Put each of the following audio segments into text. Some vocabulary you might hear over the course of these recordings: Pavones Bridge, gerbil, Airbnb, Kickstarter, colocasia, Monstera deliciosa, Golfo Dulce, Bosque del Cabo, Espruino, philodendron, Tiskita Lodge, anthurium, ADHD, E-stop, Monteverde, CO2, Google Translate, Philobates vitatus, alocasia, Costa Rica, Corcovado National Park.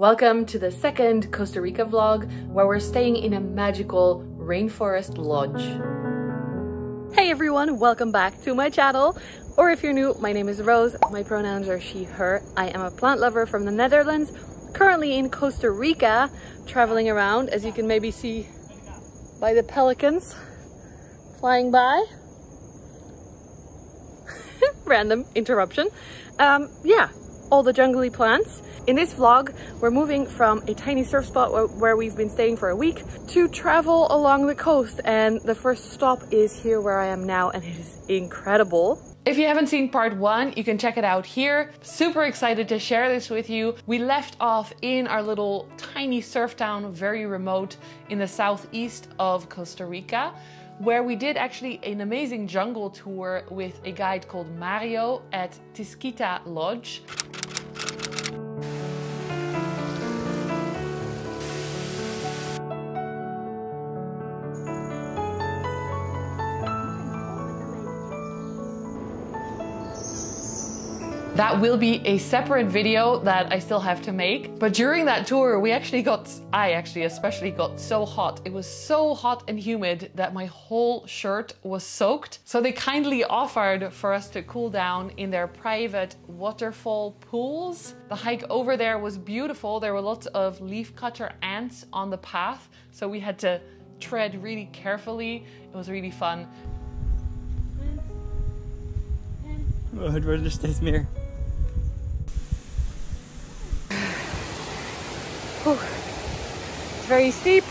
Welcome to the second Costa Rica vlog, where we're staying in a magical rainforest lodge. Hey everyone, welcome back to my channel. Or if you're new, my name is Rose. My pronouns are she, her. I am a plant lover from the Netherlands, currently in Costa Rica, traveling around, as you can maybe see by the pelicans flying by. Random interruption. Yeah, all the jungly plants. In this vlog, we're moving from a tiny surf spot where we've been staying for a week to travel along the coast. And the first stop is here where I am now, and it is incredible. If you haven't seen part one, you can check it out here. Super excited to share this with you. We left off in our little tiny surf town, very remote in the southeast of Costa Rica, where we did actually an amazing jungle tour with a guide called Mario at Tiskita Lodge. That will be a separate video that I still have to make. But during that tour, we actually especially got so hot. It was so hot and humid that my whole shirt was soaked. So they kindly offered for us to cool down in their private waterfall pools. The hike over there was beautiful. There were lots of leafcutter ants on the path, so we had to tread really carefully. It was really fun. Het wordt steeds meer. Ooh, it's very steep,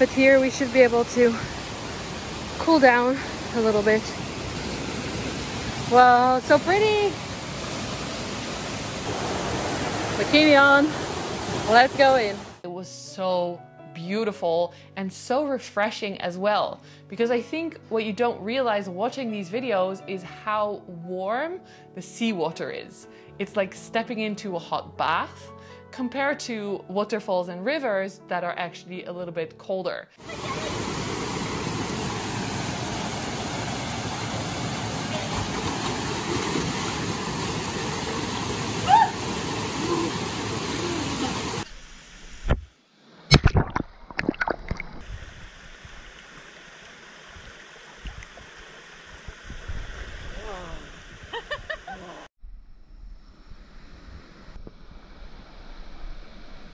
but here we should be able to cool down a little bit. Wow, it's so pretty! Bikini on, let's go in. It was so beautiful and so refreshing as well, because I think what you don't realize watching these videos is how warm the seawater is. It's like stepping into a hot bath compared to waterfalls and rivers that are actually a little bit colder.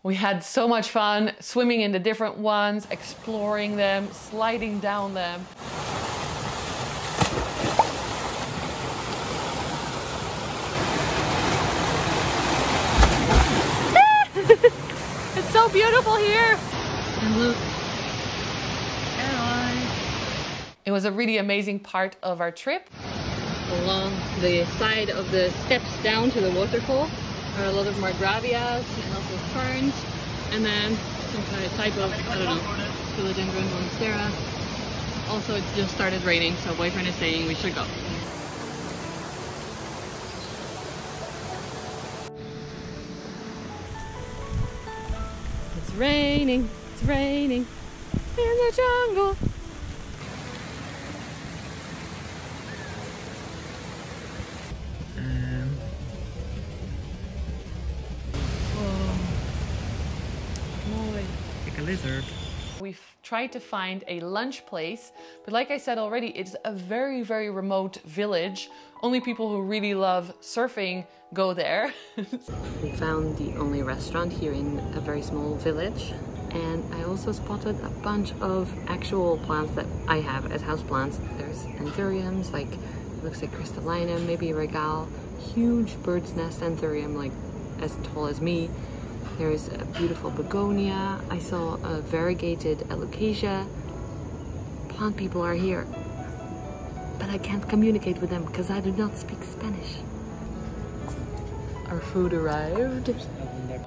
We had so much fun swimming in the different ones, exploring them, sliding down them. It's so beautiful here. And look. It was a really amazing part of our trip. Along the side of the steps down to the waterfall are a lot of margravias and also ferns, and then some kind of type of, I don't know, philodendron monstera. Also, it just started raining, so boyfriend is saying we should go. It's raining in the jungle. Lizard. We've tried to find a lunch place, but like I said already, it's a very, very remote village. Only people who really love surfing go there. We found the only restaurant here in a very small village, and I also spotted a bunch of actual plants that I have as houseplants. There's anthuriums, like it looks like crystallinum, maybe regal, huge bird's nest anthurium, like as tall as me. There's a beautiful begonia. I saw a variegated alocasia. Plant people are here, but I can't communicate with them because I do not speak Spanish. Our food arrived.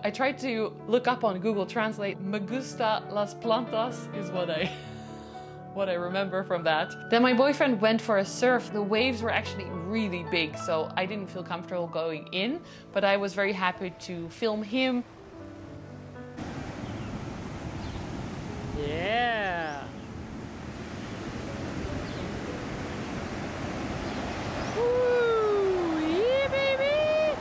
I tried to look up on Google Translate. Me gusta las plantas is what I remember from that. Then my boyfriend went for a surf. The waves were actually really big, so I didn't feel comfortable going in, but I was very happy to film him. Yeah. Ooh, yeah, baby.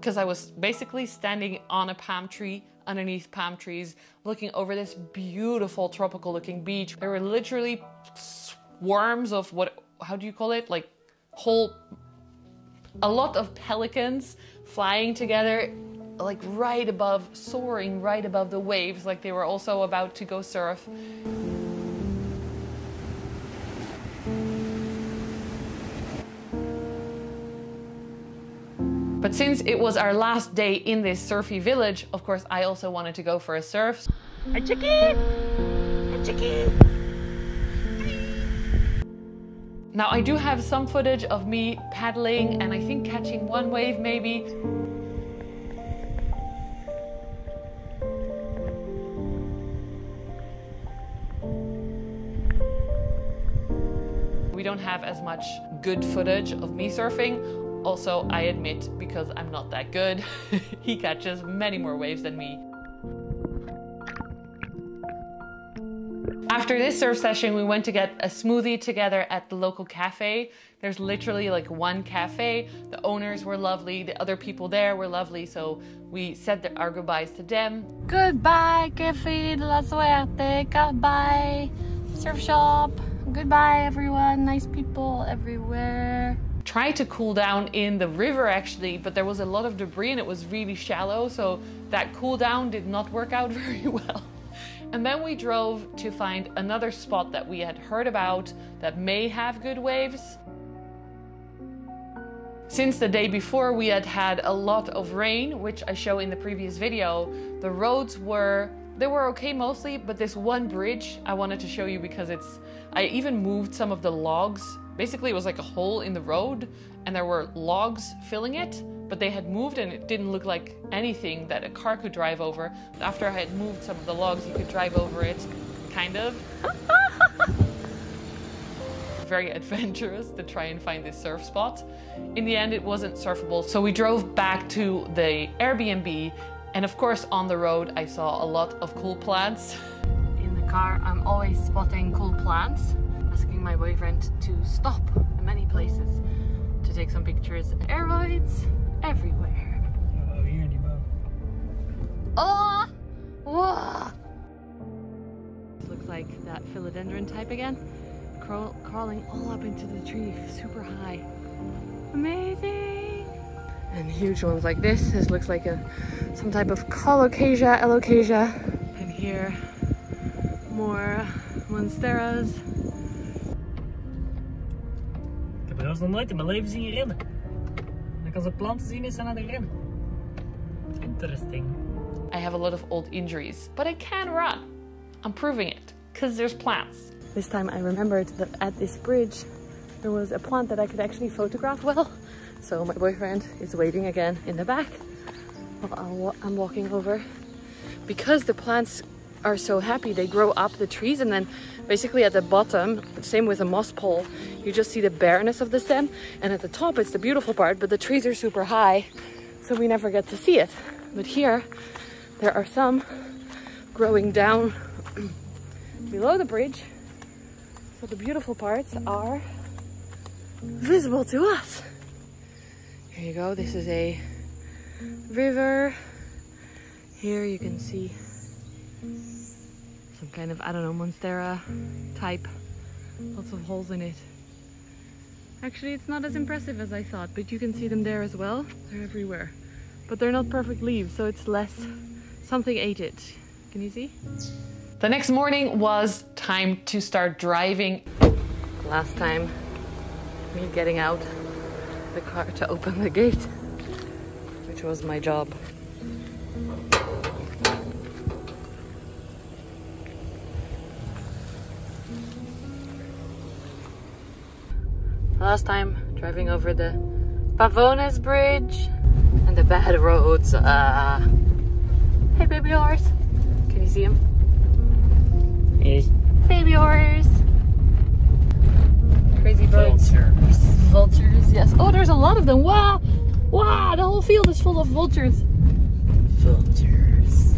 because I was basically standing on a palm tree, underneath palm trees, looking over this beautiful tropical looking beach. There were literally swarms of how do you call it? Like a lot of pelicans flying together, like soaring right above the waves, like they were also about to go surf. But since it was our last day in this surfy village, of course, I also wanted to go for a surf. A chicky! A chicky! Now, I do have some footage of me paddling and I think catching one wave maybe. We don't have as much good footage of me surfing. Also, I admit, because I'm not that good, he catches many more waves than me. After this surf session, we went to get a smoothie together at the local cafe. There's literally like one cafe. The owners were lovely. The other people there were lovely. So we said our goodbyes to them. Goodbye, Cafe de la Suerte. Goodbye, surf shop. Goodbye, everyone. Nice people everywhere. Tried to cool down in the river actually, but there was a lot of debris and it was really shallow, so that cool down did not work out very well. And then we drove to find another spot that we had heard about that may have good waves. Since the day before we had had a lot of rain, which I show in the previous video, the roads were okay mostly, but this one bridge I wanted to show you because I even moved some of the logs. Basically, it was like a hole in the road and there were logs filling it, but they had moved and it didn't look like anything that a car could drive over. After I had moved some of the logs, you could drive over it, kind of. Very adventurous to try and find this surf spot. In the end, it wasn't surfable, so we drove back to the Airbnb, and of course, on the road, I saw a lot of cool plants. In the car, I'm always spotting cool plants. Asking my boyfriend to stop in many places to take some pictures. Aeroids everywhere. Oh, you're in your boat. Oh! Whoa! This looks like that philodendron type again. Crawling all up into the tree, super high. Amazing! And huge ones like this. This looks like some type of colocasia, alocasia. And here, more monsteras. Ik heb nog nooit in mijn leven zien rennen. En ik kan ze planten zien en ze aan het rennen. Interesting. I have a lot of old injuries, but I can run. I'm proving it, because there's plants. This time I remembered that at this bridge there was a plant that I could actually photograph well. So my boyfriend is waiting again in the back while I'm walking over. Because the plants are so happy, they grow up the trees and then basically at the bottom, same with a moss pole, you just see the bareness of the stem, and at the top it's the beautiful part, but the trees are super high, so we never get to see it. But here there are some growing down below the bridge, so the beautiful parts are visible to us. Here you go, this is a river. Here you can see some kind of, I don't know, monstera type. Lots of holes in it. Actually, it's not as impressive as I thought, but you can see them there as well. They're everywhere. But they're not perfect leaves, so it's less. Something ate it. Can you see? The next morning was time to start driving. Last time, me getting out the car to open the gate, which was my job. Last time driving over the Pavones Bridge and the bad roads. Hey, baby horse. Can you see him? Yes. Baby horse. Crazy birds. Vultures. Vultures, yes. Oh, there's a lot of them. Wow. Wow, the whole field is full of vultures. Vultures.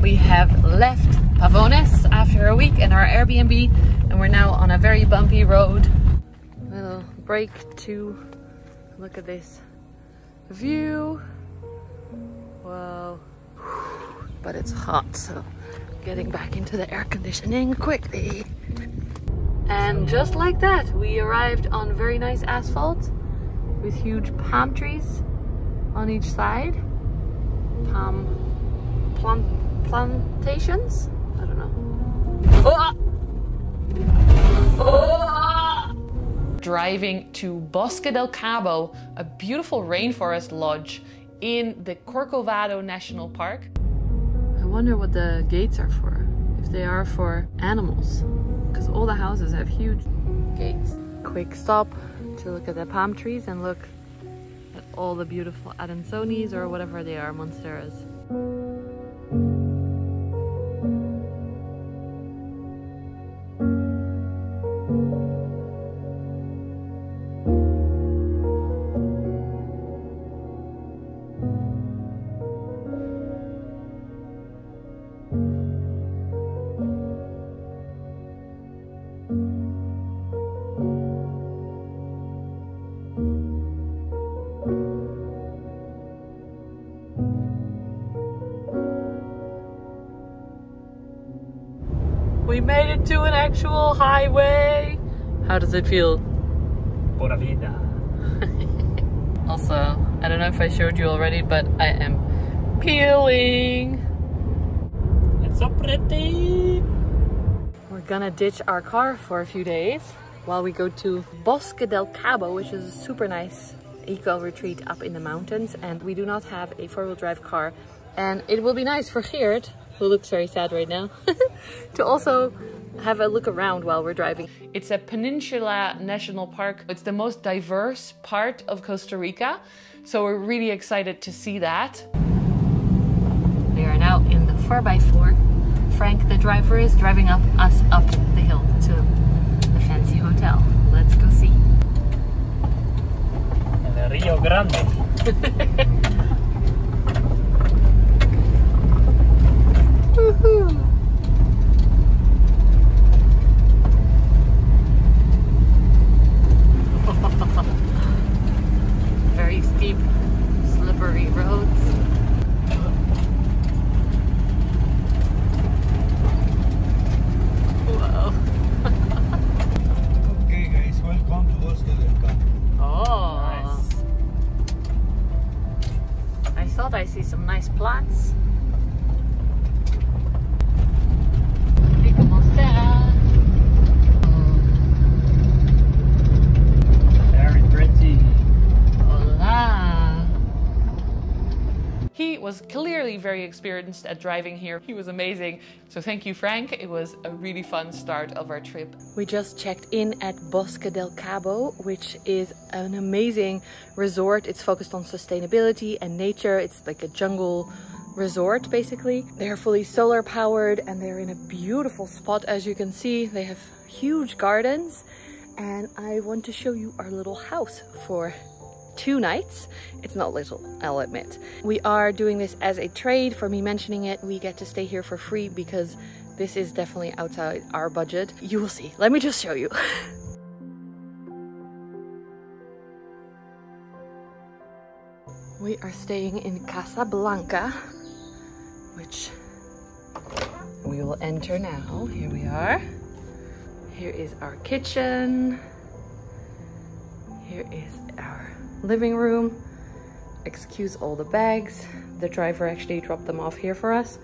We have left Pavones after a week in our Airbnb and we're now on a very bumpy road. Little break to look at this view. Whoa. But it's hot, so getting back into the air conditioning quickly. And just like that, we arrived on very nice asphalt with huge palm trees on each side. Palm plantations? I don't know. Oh! Oh! Driving to Bosque del Cabo, a beautiful rainforest lodge in the Corcovado National Park. I wonder what the gates are for, if they are for animals. Because all the houses have huge gates. Quick stop to look at the palm trees and look at all the beautiful Adansonis or whatever they are, monsteras. We made it to an actual highway. How does it feel? Pura vida. Also, I don't know if I showed you already, but I am peeling. It's so pretty. We're gonna ditch our car for a few days while we go to Bosque del Cabo, which is a super nice eco retreat up in the mountains. And we do not have a four-wheel drive car. And it will be nice for Geert, who looks very sad right now, to also have a look around while we're driving. It's a Peninsula National Park. It's the most diverse part of Costa Rica, so we're really excited to see that. We are now in the 4x4. Frank, the driver, is driving us up the hill to the fancy hotel. Let's go see. El Rio Grande. Woohoo! Very steep, slippery roads. Whoa. Okay guys, welcome to Bosque del Cabo. Oh, nice. I thought I see some nice plants. He was clearly very experienced at driving here. He was amazing. So thank you, Frank. It was a really fun start of our trip. We just checked in at Bosque del Cabo, which is an amazing resort. It's focused on sustainability and nature. It's like a jungle resort, basically. They're fully solar powered and they're in a beautiful spot. As you can see, they have huge gardens. And I want to show you our little house for 2 nights. It's not little, I'll admit. We are doing this as a trade for me mentioning it. We get to stay here for free because this is definitely outside our budget. You will see. Let me just show you. We are staying in Casablanca, which we will enter now. Here we are. Here is our kitchen. Here is our living room. Excuse all the bags. The driver actually dropped them off here for us.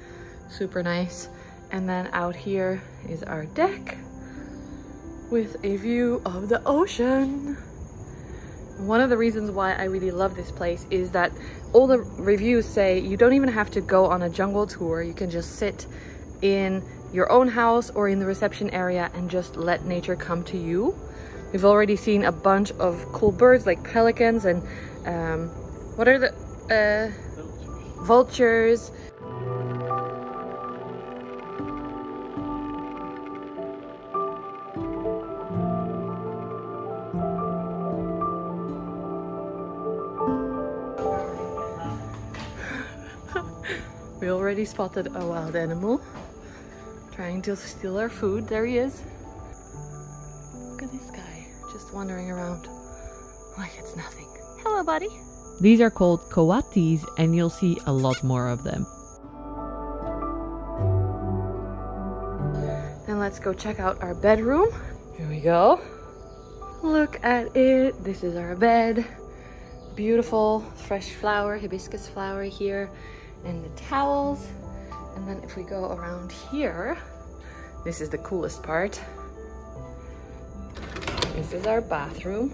Super nice. And then out here is our deck with a view of the ocean. One of the reasons why I really love this place is that all the reviews say you don't even have to go on a jungle tour. You can just sit in your own house or in the reception area and just let nature come to you. We've already seen a bunch of cool birds like pelicans and what are the vultures. We already spotted a wild animal trying to steal our food. There he is. Look at this guy. Just wandering around like it's nothing. Hello, buddy. These are called coatis, and you'll see a lot more of them. And let's go check out our bedroom. Here we go. Look at it. This is our bed. Beautiful fresh flower, hibiscus flower here, and the towels. And then if we go around here, this is the coolest part. This is our bathroom.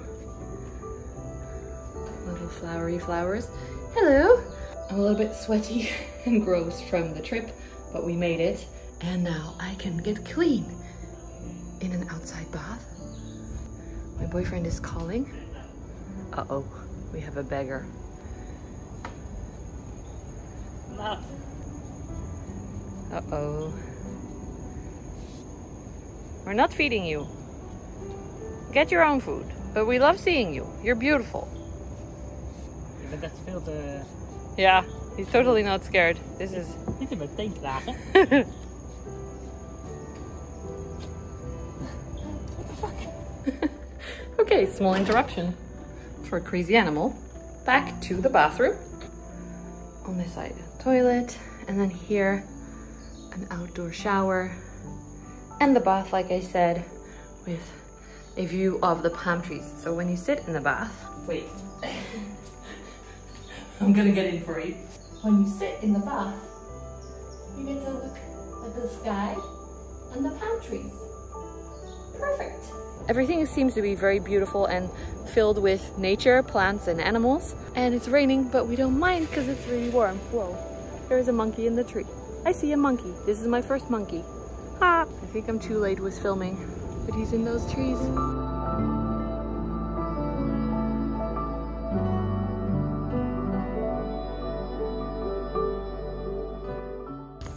Little flowery flowers. Hello! I'm a little bit sweaty and gross from the trip, but we made it. And now I can get clean in an outside bath. My boyfriend is calling. Uh-oh, we have a beggar. Uh-oh. We're not feeding you. Get your own food. But we love seeing you. You're beautiful. Yeah, but that's veel te... Yeah, he's totally not scared. This is... Niet in mijn teen klagen. What the fuck? Okay, small interruption for a crazy animal. Back to the bathroom. On this side, a toilet. And then here, an outdoor shower. And the bath, like I said, with a view of the palm trees. So when you sit in the bath, wait, I'm gonna get in for it. When you sit in the bath, you get to look at the sky and the palm trees. Perfect. Everything seems to be very beautiful and filled with nature, plants and animals. And it's raining, but we don't mind because it's really warm. Whoa, there is a monkey in the tree. I see a monkey. This is my first monkey. Ah, I think I'm too late with filming. But he's in those trees.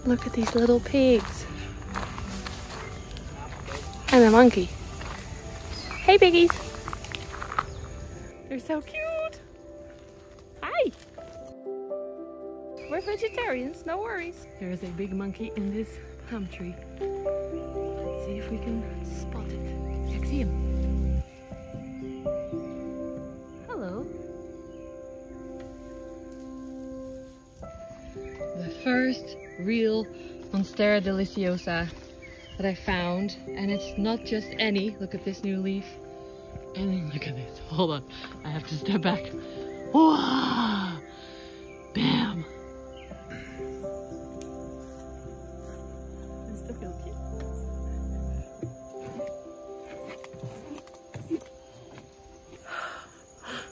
Look at these little pigs. And a monkey. Hey, piggies. They're so cute. Hi. We're vegetarians, no worries. There is a big monkey in this palm tree. See if we can spot it. Let's see him. Hello. The first real Monstera deliciosa that I found, and it's not just any. Look at this new leaf, and then look at this. Hold on, I have to step back. Whoa! Bam!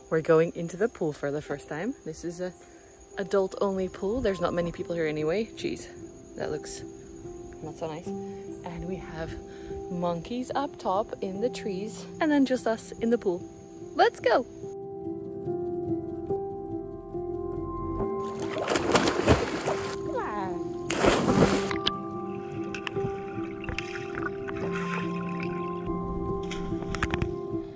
We're going into the pool for the first time. This is a adult only pool. There's not many people here anyway. Jeez, that looks not so nice. And we have monkeys up top in the trees and then just us in the pool. Let's go.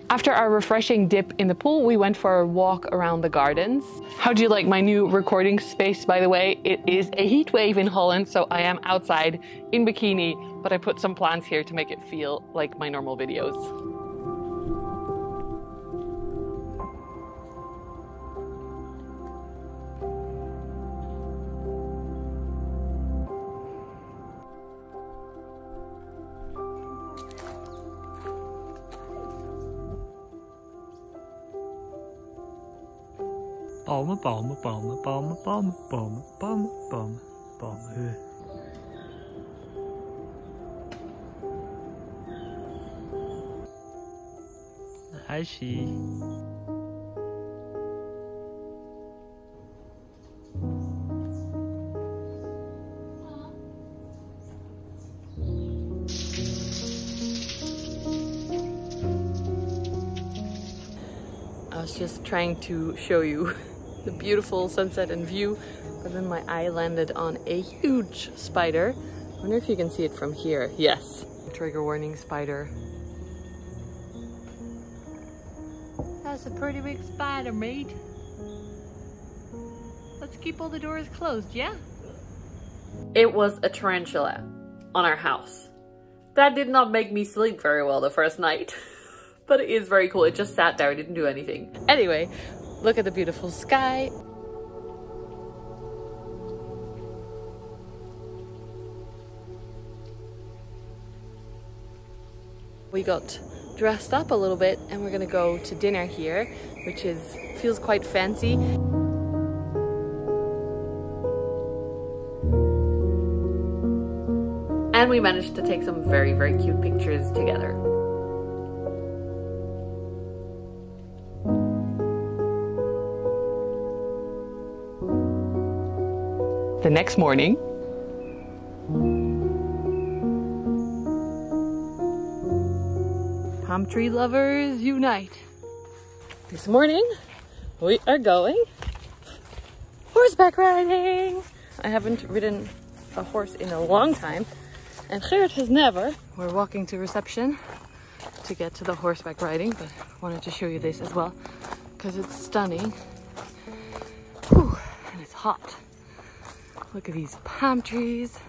After our refreshing dip in the pool, we went for a walk around the gardens. How do you like my new recording space, by the way? It is a heat wave in Holland, so I am outside in bikini, but I put some plants here to make it feel like my normal videos. Palmen, palmen, palmen, palmen, palmen, palmen, palmen, palmen, palmen. Huisje. I was just trying to show you the beautiful sunset and view, but then my eye landed on a huge spider. I wonder if you can see it from here. Yes. Trigger warning, spider. That's a pretty big spider, mate. Let's keep all the doors closed, yeah? It was a tarantula on our house. That did not make me sleep very well the first night, but it is very cool. It just sat there, it didn't do anything. Anyway, Look at the beautiful sky. We got dressed up a little bit and we're gonna go to dinner here, which feels quite fancy. And we managed to take some very, very cute pictures together. The next morning, palm tree lovers unite. This morning, we are going horseback riding. I haven't ridden a horse in a long time. And Gerrit has never. We're walking to reception to get to the horseback riding, but I wanted to show you this as well because it's stunning. Whew, and it's hot. Look at these palm trees.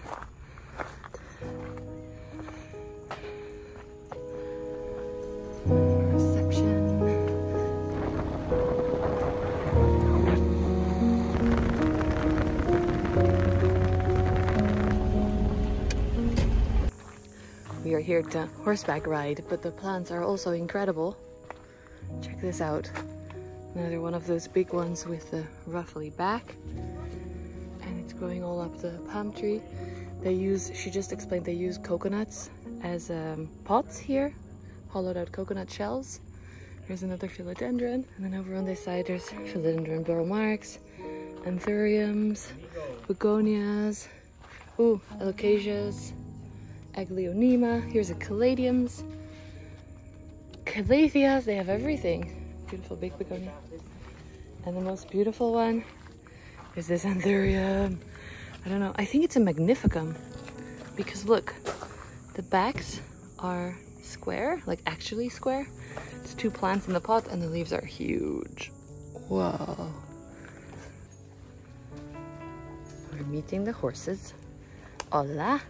We are here to horseback ride, but the plants are also incredible. Check this out. Another one of those big ones with the ruffly back. And it's growing all up the palm tree. She just explained they use coconuts as pots here. Hollowed out coconut shells. Here's another philodendron. And then over on this side there's philodendron burl marks, anthuriums, begonias, ooh, alocasias. Aglaonema, here's a caladiums, calatheas, they have everything. Beautiful big begonia. And the most beautiful one is this anthurium. I don't know, I think it's a magnificum because look, the backs are square, like actually square. It's two plants in the pot and the leaves are huge. Whoa. We're meeting the horses. Hola.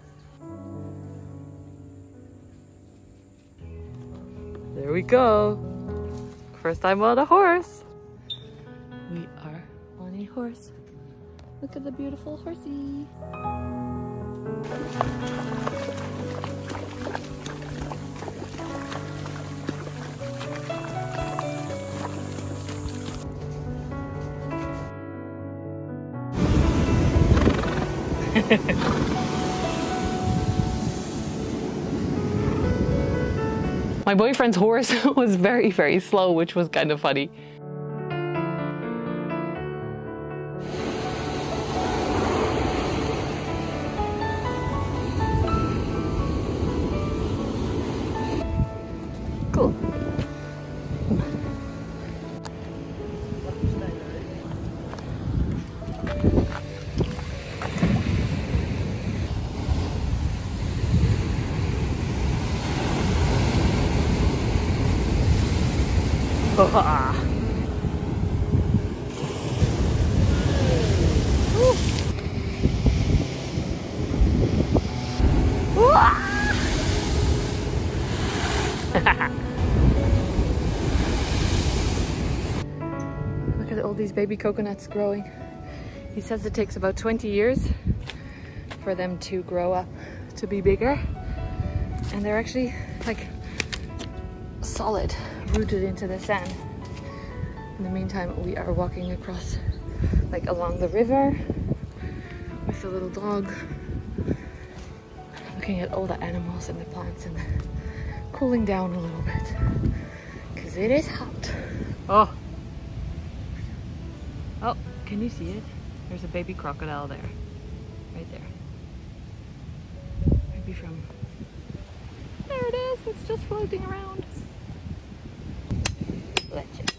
There we go. First time on a horse. We are on a horse. Look at the beautiful horsey. My boyfriend's horse was very, very slow, which was kind of funny. Cool. Look at all these baby coconuts growing. He says it takes about 20 years for them to grow up to be bigger, and they're actually like solid, rooted into the sand. In the meantime, we are walking across, like along the river with the little dog, looking at all the animals and the plants and cooling down a little bit because it is hot. Oh. Oh, can you see it? There's a baby crocodile there, right there. Maybe from there it is. It's just floating around. Let's just...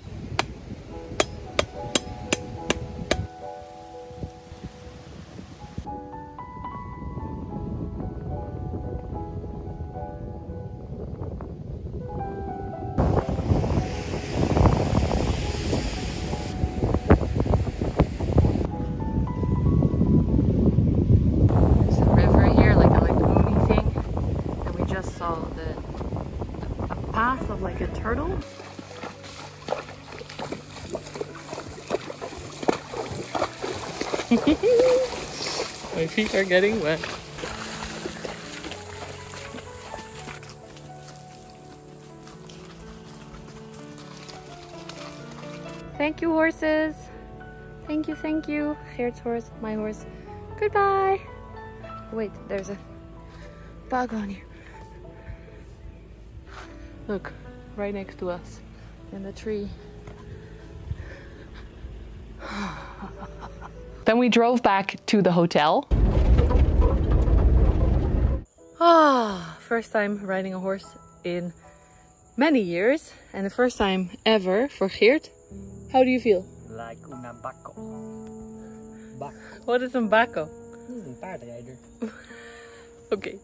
There's a river here, like a lagoon thing, and we just saw a path of like a turtle. feet are getting wet. Thank you, horses. Thank you, thank you. Here's horse, my horse. Goodbye. Wait, there's a bug on here. Look, right next to us in the tree. Then we drove back to the hotel. Ah, first time riding a horse in many years, and the first time ever for Geert. How do you feel? Like un ambaco. What is ambaco? He's a paardrijder. Okay.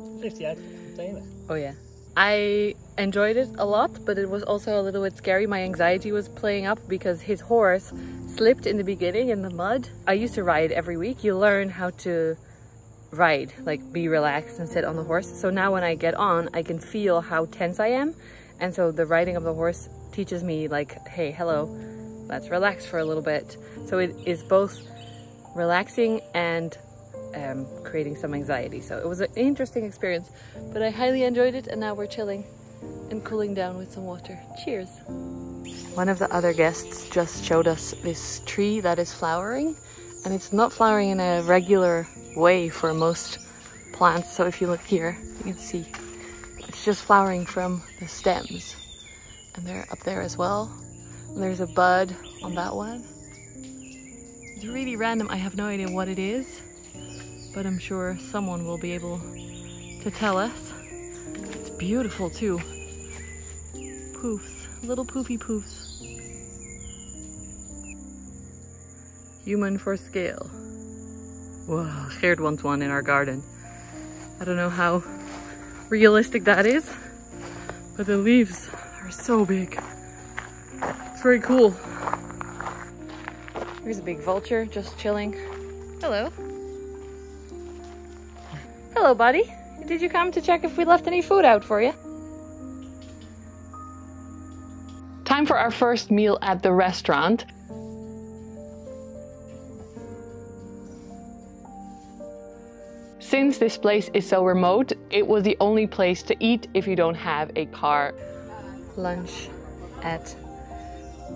Oh yeah. I enjoyed it a lot, but it was also a little bit scary. My anxiety was playing up because his horse slipped in the beginning in the mud. I used to ride every week. You learn how to ride, like be relaxed and sit on the horse. So now when I get on, I can feel how tense I am. And so the riding of the horse teaches me like, hey, hello, let's relax for a little bit. So it is both relaxing and creating some anxiety. So it was an interesting experience, but I highly enjoyed it, and now we're chilling and cooling down with some water. Cheers. One of the other guests just showed us this tree that is flowering, and it's not flowering in a regular way for most plants. So if you look here, you can see it's just flowering from the stems, and they're up there as well. And there's a bud on that one. It's really random. I have no idea what it is, but I'm sure someone will be able to tell us. It's beautiful too. Poofs, little poofy poofs. Human for scale. Whoa, Geert wants one in our garden. I don't know how realistic that is, but the leaves are so big. It's very cool. Here's a big vulture just chilling. Hello. Hello, buddy. Did you come to check if we left any food out for you? Time for our first meal at the restaurant. Since this place is so remote, it was the only place to eat if you don't have a car. Lunch at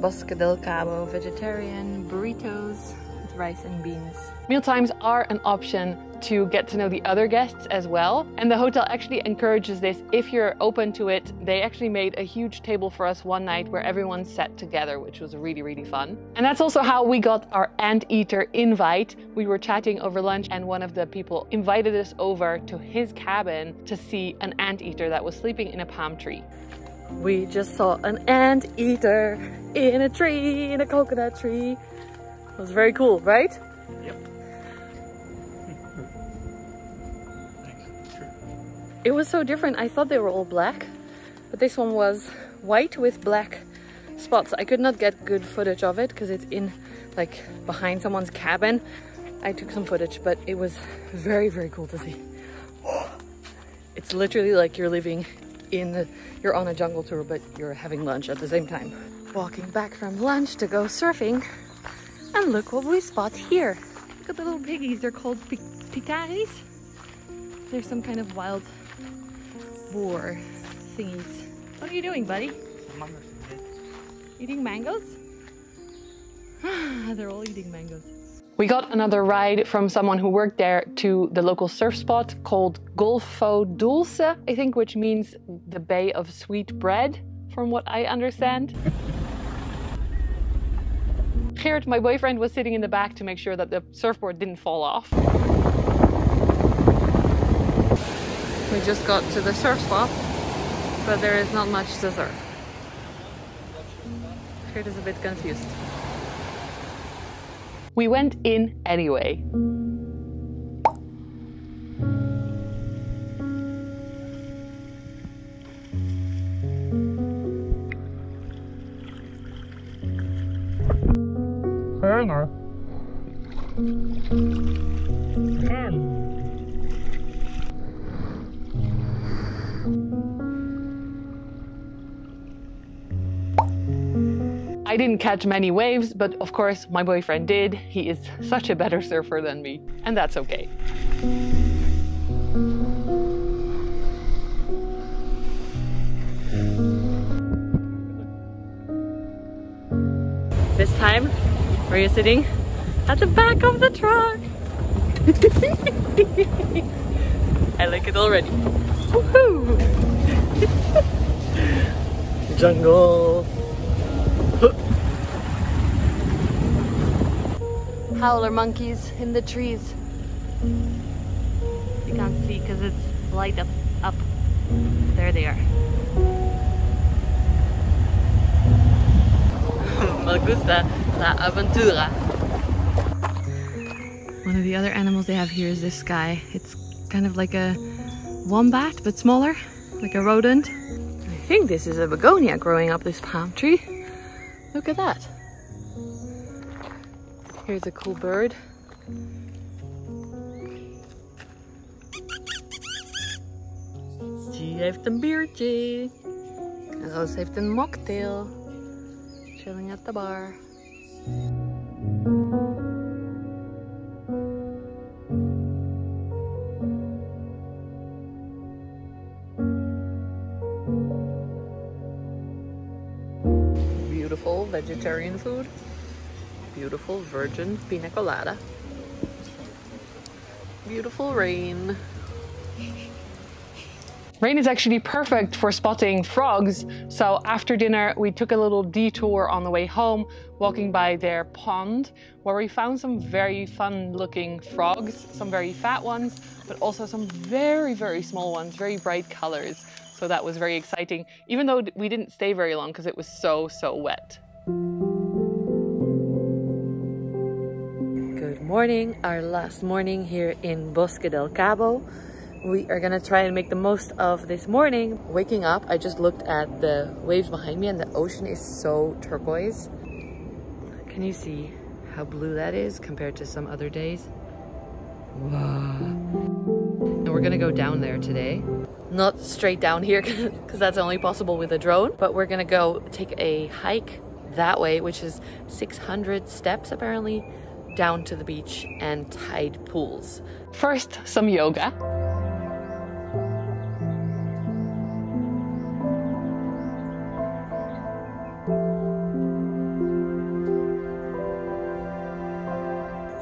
Bosque del Cabo, vegetarian burritos with rice and beans. Mealtimes are an option to get to know the other guests as well. And the hotel actually encourages this if you're open to it. They actually made a huge table for us one night where everyone sat together, which was really, really fun. And that's also how we got our anteater invite. We were chatting over lunch and one of the people invited us over to his cabin to see an anteater that was sleeping in a palm tree. We just saw an anteater in a tree, in a coconut tree. It was very cool, right? Yep. It was so different. I thought they were all black, but this one was white with black spots. I could not get good footage of it because it's in like behind someone's cabin. I took some footage, but it was very, very cool to see. It's literally like you're living in the, you're on a jungle tour, but you're having lunch at the same time. Walking back from lunch to go surfing, and look what we spot here. Look at the little piggies. They're called pitaris. There's some kind of wild boar thingies. What are you doing, buddy? Mangoes. Eating mangoes? They're all eating mangoes. We got another ride from someone who worked there to the local surf spot called Golfo Dulce, I think, which means the Bay of Sweet Bread, from what I understand. Geert, my boyfriend, was sitting in the back to make sure that the surfboard didn't fall off. We just got to the surf spot, but there is not much to surf. Geert is a bit confused. We went in anyway. I didn't catch many waves, but of course my boyfriend did. He is such a better surfer than me, and that's okay. Are you sitting at the back of the truck? I like it already. Woohoo! Jungle. Howler monkeys in the trees. You can't see because it's light up. There they are. Me gusta la aventura. One of the other animals they have here is this guy. It's kind of like a wombat, but smaller, like a rodent. I think this is a begonia growing up this palm tree. Look at that. Here's a cool bird. She heeft een biertje. En Roos heeft een mocktail. Chilling at the bar. Beautiful vegetarian food. Beautiful virgin pina colada. Beautiful rain. Rain is actually perfect for spotting frogs, so after dinner we took a little detour on the way home, walking by their pond, where we found some very fun looking frogs, some very fat ones, but also some very, very small ones, very bright colors. So that was very exciting, even though we didn't stay very long because it was so wet. Good morning, our last morning here in Bosque del Cabo. We are gonna try and make the most of this morning. Waking up, I just looked at the waves behind me and the ocean is so turquoise. Can you see how blue that is compared to some other days? Wow. And we're gonna go down there today. Not straight down here, because that's only possible with a drone, but we're gonna go take a hike that way, which is 600 steps apparently, down to the beach and tide pools. First, some yoga.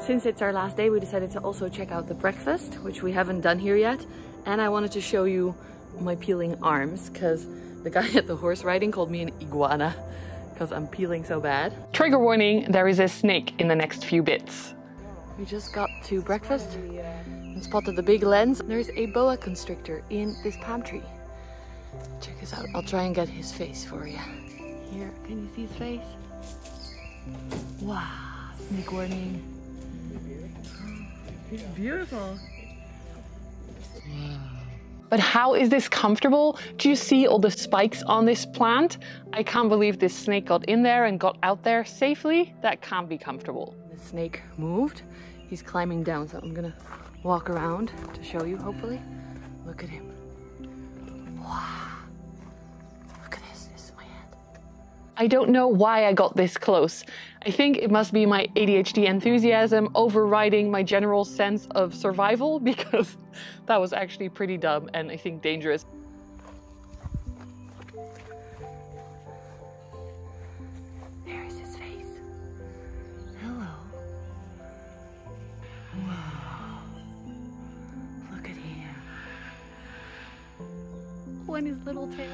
Since it's our last day, we decided to also check out the breakfast, which we haven't done here yet. And I wanted to show you my peeling arms, because the guy at the horse riding called me an iguana, because I'm peeling so bad. Trigger warning, there is a snake in the next few bits. We just got to breakfast and spotted the big lens. There's a boa constrictor in this palm tree. Check this out, I'll try and get his face for you. Here, can you see his face? Wow, snake warning. It's beautiful. Wow. But how is this comfortable? Do you see all the spikes on this plant? I can't believe this snake got in there and got out there safely. That can't be comfortable. The snake moved. He's climbing down, so I'm gonna walk around to show you, hopefully. Look at him. Wow. Look at this. This is my hand. I don't know why I got this close. I think it must be my ADHD enthusiasm overriding my general sense of survival, because that was actually pretty dumb and I think dangerous. There is his face. Hello. Wow. Look at him. Oh, and his little tail.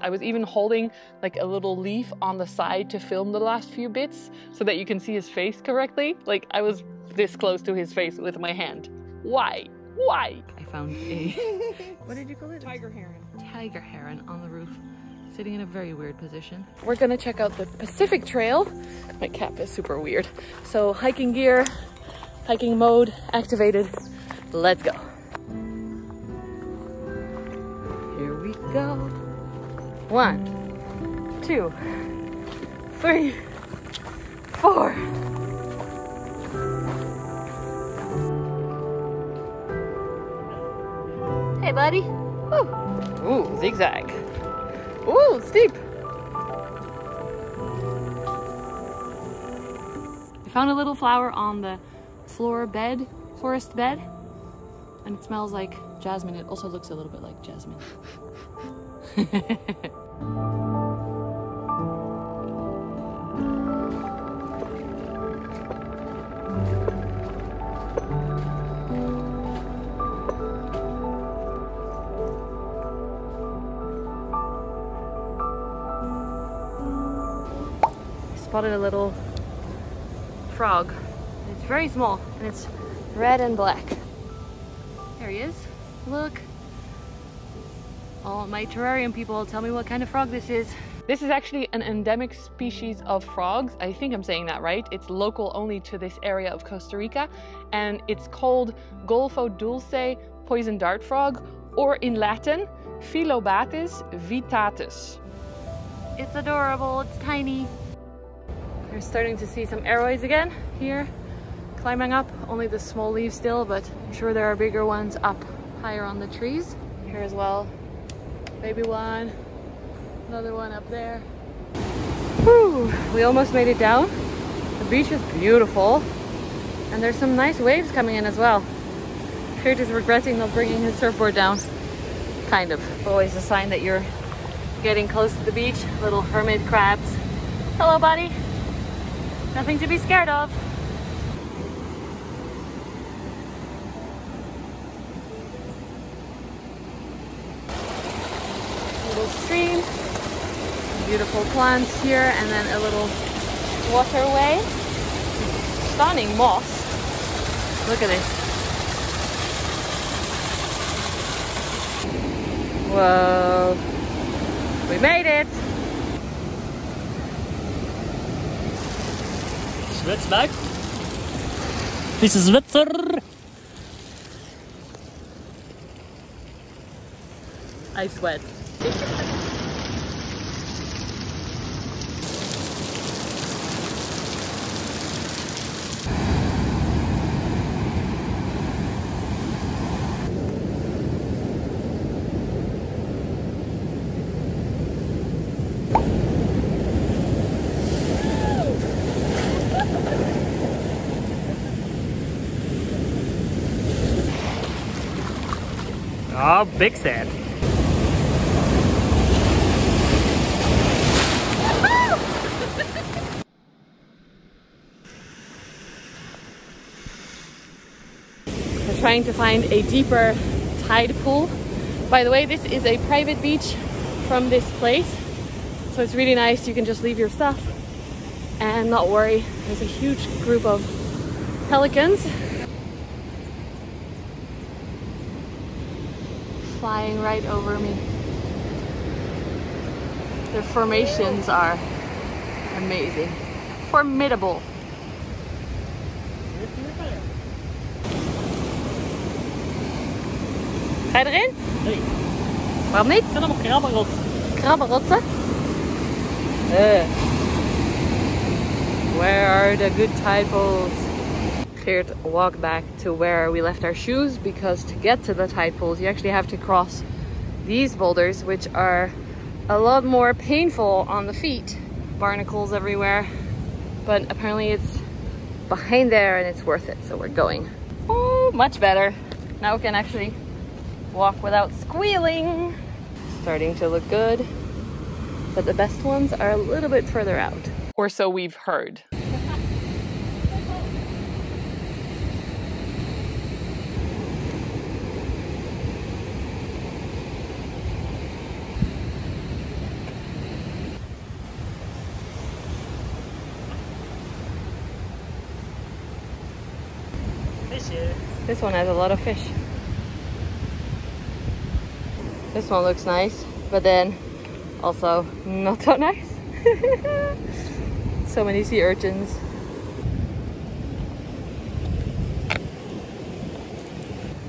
I was even holding like a little leaf on the side to film the last few bits so that you can see his face correctly. Like, I was this close to his face with my hand. Why? Why? I found a... What did you call it? Tiger heron. Tiger heron on the roof, sitting in a very weird position. We're gonna check out the Pacific Trail. My cap is super weird. So hiking gear, hiking mode activated. Let's go. Here we go. 1, 2, 3, 4. Hey, buddy. Woo. Ooh, zigzag. Ooh, steep. I found a little flower on the forest bed, and it smells like jasmine. It also looks a little bit like jasmine. spotted a little frog. It's very small and it's red and black. There he is. Look. All my terrarium people tell me what kind of frog this is. This is actually an endemic species of frogs. I think I'm saying that right. It's local only to this area of Costa Rica, and it's called Golfo Dulce poison dart frog, or in Latin, Philobates vitatus. It's adorable, it's tiny. We're starting to see some airways again here, climbing up. Only the small leaves still, but I'm sure there are bigger ones up higher on the trees. Here as well, baby one, another one up there. Whew, we almost made it down. The beach is beautiful, and there's some nice waves coming in as well. Kurt is regretting not bringing his surfboard down, kind of. Always a sign that you're getting close to the beach. Little hermit crabs. Hello, buddy. Nothing to be scared of. Little stream, beautiful plants here, and then a little waterway. Stunning moss. Look at this. Whoa, we made it! Schwitzberg. This is Schwitzer. I sweat. Oh, big sand. We're trying to find a deeper tide pool. By the way, this is a private beach from this place, so it's really nice. You can just leave your stuff and not worry. There's a huge group of pelicans flying right over me. Their formations are amazing. Formidable. Ga je erin? Nee. Waarom niet? Ik vind allemaal krabberotsen. Krabberotsen? Where are the good tide pools? Walk back to where we left our shoes, because to get to the tide pools you actually have to cross these boulders, which are a lot more painful on the feet. Barnacles everywhere, but apparently it's behind there and it's worth it, so we're going. Oh, much better. Now we can actually walk without squealing. Starting to look good, but the best ones are a little bit further out. Or so we've heard. This one has a lot of fish. This one looks nice, but then also not so nice. So many sea urchins.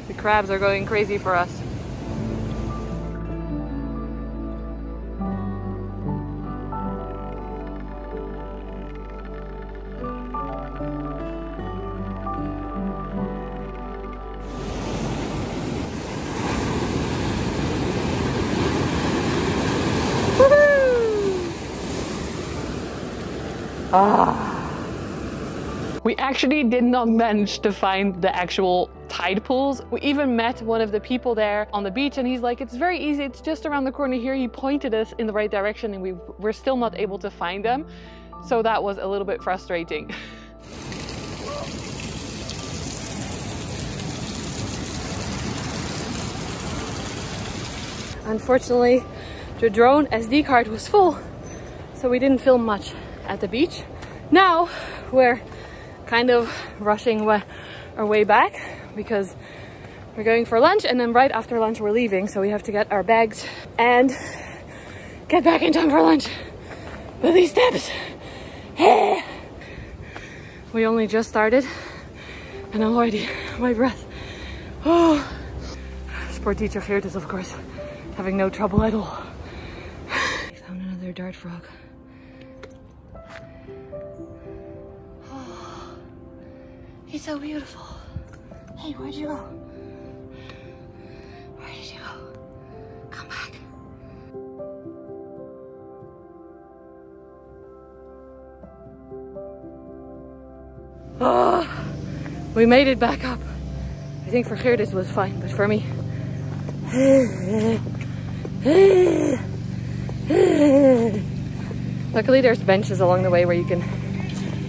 The crabs are going crazy for us. We actually did not manage to find the actual tide pools. We even met one of the people there on the beach, and he's like, it's very easy, it's just around the corner here. He pointed us in the right direction, and we were still not able to find them. So that was a little bit frustrating. Unfortunately, the drone SD card was full, so we didn't film much at the beach. Now we're kind of rushing our way back because we're going for lunch, and then right after lunch we're leaving, so we have to get our bags and get back in time for lunch. With these steps, hey. We only just started and I'm already my breath. Oh, sport teacher feared is, of course, having no trouble at all. I found another dart frog. Oh, he's so beautiful. Hey, where'd you go? We made it back up. I think for here this was fine, but for me... Luckily there's benches along the way where you can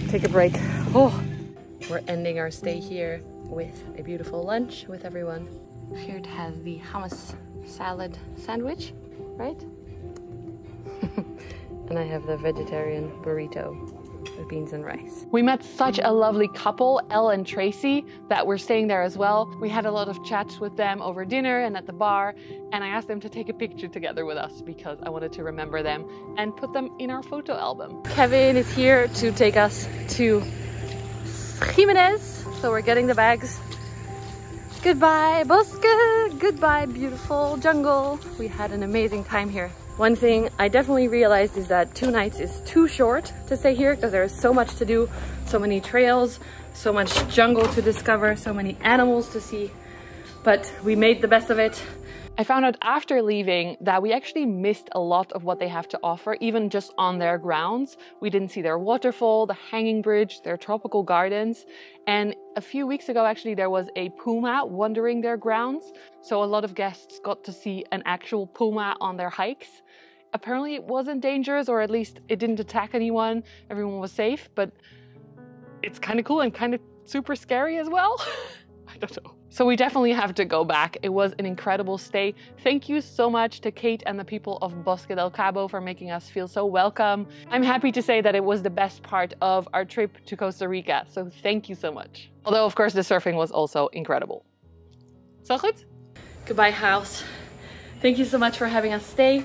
take a break. Oh, we're ending our stay here with a beautiful lunch with everyone. Here it has the hummus salad sandwich, right? And I have the vegetarian burrito with beans and rice. We met such a lovely couple, Elle and Tracy, that were staying there as well. We had a lot of chats with them over dinner and at the bar, and I asked them to take a picture together with us because I wanted to remember them and put them in our photo album. Kevin is here to take us to Jimenez, so we're getting the bags. Goodbye Bosque, goodbye beautiful jungle. We had an amazing time here. One thing I definitely realized is that 2 nights is too short to stay here because there is so much to do, so many trails, so much jungle to discover, so many animals to see, but we made the best of it. I found out after leaving that we actually missed a lot of what they have to offer, even just on their grounds. We didn't see their waterfall, the hanging bridge, their tropical gardens. And a few weeks ago, actually, there was a puma wandering their grounds. So a lot of guests got to see an actual puma on their hikes. Apparently it wasn't dangerous, or at least it didn't attack anyone. Everyone was safe, but it's kind of cool and kind of super scary as well. I don't know. So we definitely have to go back. It was an incredible stay. Thank you so much to Kate and the people of Bosque del Cabo for making us feel so welcome. I'm happy to say that it was the best part of our trip to Costa Rica. So thank you so much. Although of course the surfing was also incredible. So goed? Goodbye house. Thank you so much for having us stay.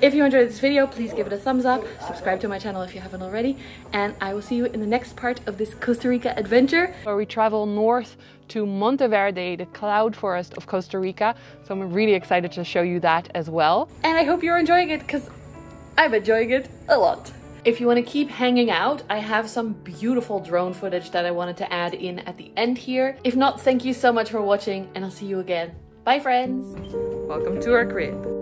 If you enjoyed this video, please give it a thumbs up, subscribe to my channel if you haven't already, and I will see you in the next part of this Costa Rica adventure, where we travel north to Monteverde, the cloud forest of Costa Rica. So I'm really excited to show you that as well. And I hope you're enjoying it, because I'm enjoying it a lot. If you want to keep hanging out, I have some beautiful drone footage that I wanted to add in at the end here. If not, thank you so much for watching, and I'll see you again. Bye friends! Welcome to our crib.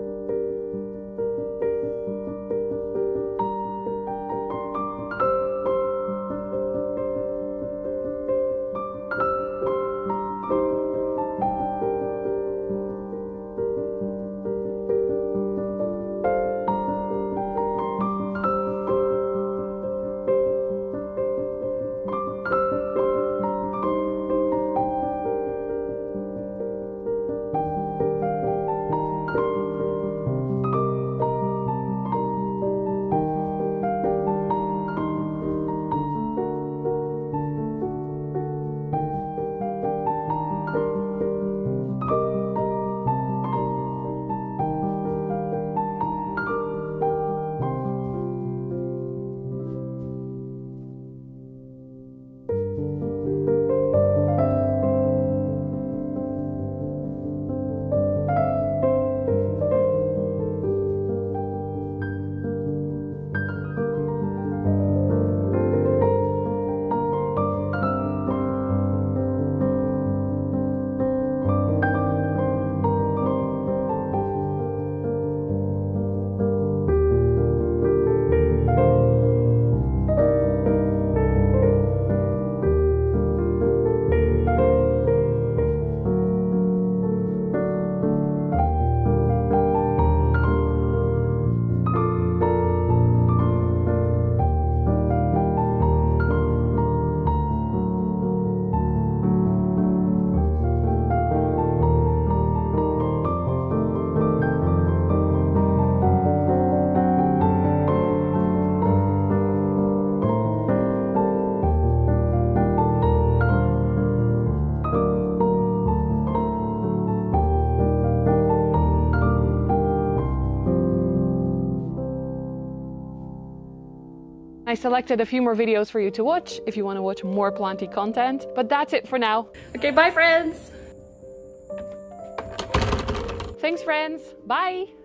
selected a few more videos for you to watch if you want to watch more planty content. But that's it for now. Okay, bye friends! Thanks friends, bye!